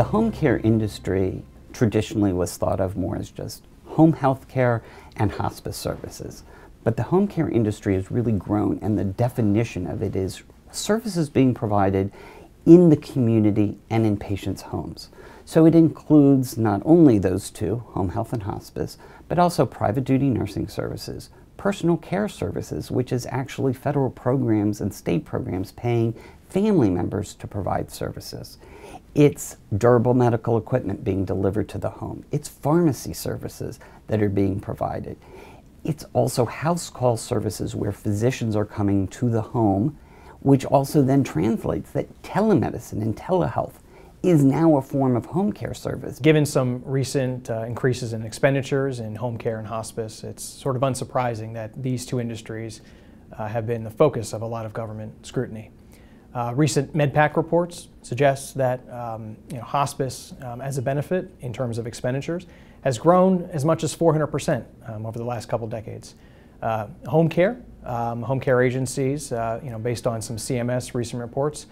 The home care industry traditionally was thought of more as just home health care and hospice services. But the home care industry has really grown, and the definition of it is services being provided in the community and in patients' homes. So it includes not only those two, home health and hospice, but also private duty nursing services, personal care services, which is actually federal programs and state programs paying family members to provide services. It's durable medical equipment being delivered to the home. It's pharmacy services that are being provided. It's also house call services where physicians are coming to the home, which also then translates that telemedicine and telehealth is now a form of home care service. Given some recent increases in expenditures in home care and hospice, it's sort of unsurprising that these two industries have been the focus of a lot of government scrutiny. Recent MedPAC reports suggest that hospice as a benefit in terms of expenditures has grown as much as 400% over the last couple decades. Home care agencies, based on some CMS recent reports,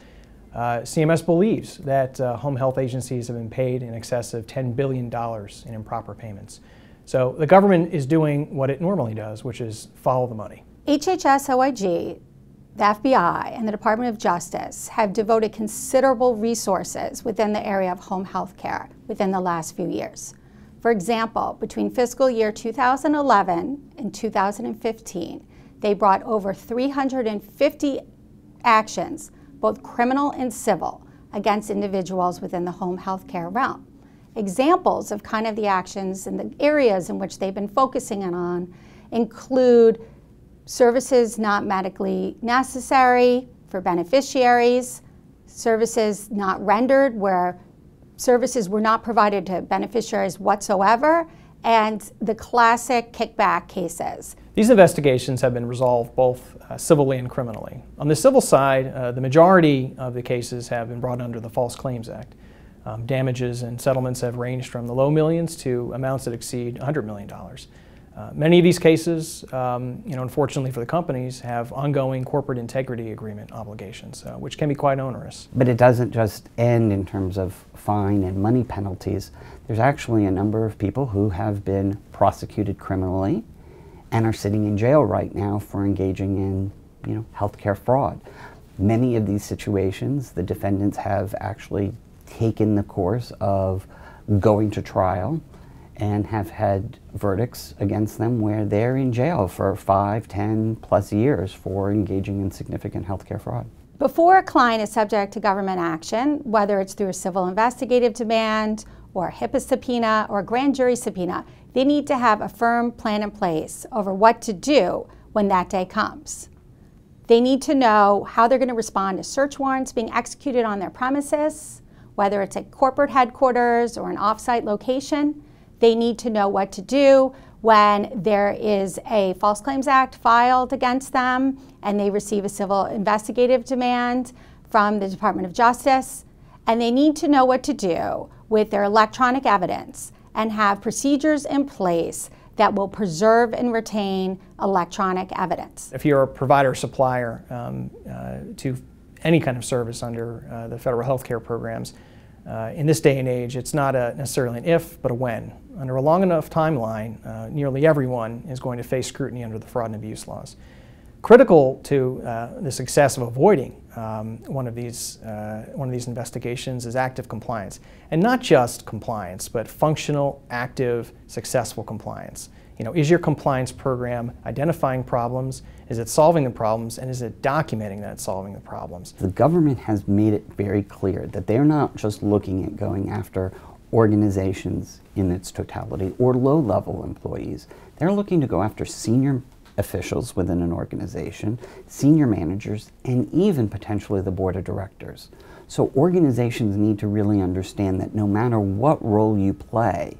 CMS believes that home health agencies have been paid in excess of $10 billion in improper payments. So the government is doing what it normally does, which is follow the money. HHS-OIG, the FBI, and the Department of Justice have devoted considerable resources within the area of home health care within the last few years. For example, between fiscal year 2011 and 2015, they brought over 350 actions, both criminal and civil, against individuals within the home health care realm. Examples of kind of the actions and the areas in which they've been focusing on include services not medically necessary for beneficiaries, services not rendered where services were not provided to beneficiaries whatsoever, and the classic kickback cases. These investigations have been resolved both civilly and criminally. On the civil side, the majority of the cases have been brought under the False Claims Act. Damages and settlements have ranged from the low millions to amounts that exceed $100 million. Many of these cases, unfortunately for the companies, have ongoing corporate integrity agreement obligations, which can be quite onerous. But it doesn't just end in terms of fine and money penalties. There's actually a number of people who have been prosecuted criminally and are sitting in jail right now for engaging in, healthcare fraud. Many of these situations, the defendants have actually taken the course of going to trial and have had verdicts against them where they're in jail for 5, 10+ years for engaging in significant healthcare fraud. Before a client is subject to government action, whether it's through a civil investigative demand or a HIPAA subpoena or a grand jury subpoena, they need to have a firm plan in place over what to do when that day comes. They need to know how they're going to respond to search warrants being executed on their premises, whether it's at corporate headquarters or an off-site location. They need to know what to do when there is a False Claims Act filed against them and they receive a civil investigative demand from the Department of Justice. And they need to know what to do with their electronic evidence and have procedures in place that will preserve and retain electronic evidence. If you're a provider or supplier to any kind of service under the federal health care programs, in this day and age, it's not necessarily an if, but a when. Under a long enough timeline, nearly everyone is going to face scrutiny under the fraud and abuse laws. Critical to the success of avoiding one of these investigations is active compliance. And not just compliance, but functional, active, successful compliance. Is your compliance program identifying problems? Is it solving the problems? And is it documenting that it's solving the problems? The government has made it very clear that they're not just looking at going after organizations in its totality or low-level employees. They're looking to go after senior officials within an organization, senior managers, and even potentially the board of directors. So organizations need to really understand that no matter what role you play,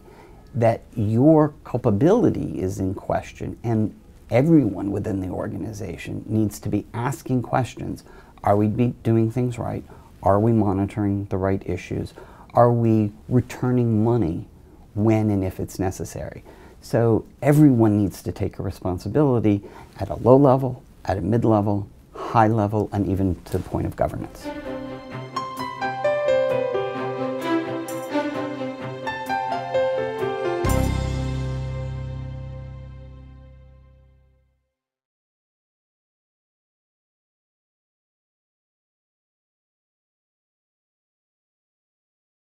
that your culpability is in question, and everyone within the organization needs to be asking questions. Are we doing things right? Are we monitoring the right issues? Are we returning money when and if it's necessary? So everyone needs to take a responsibility at a low level, at a mid-level, high level, and even to the point of governance.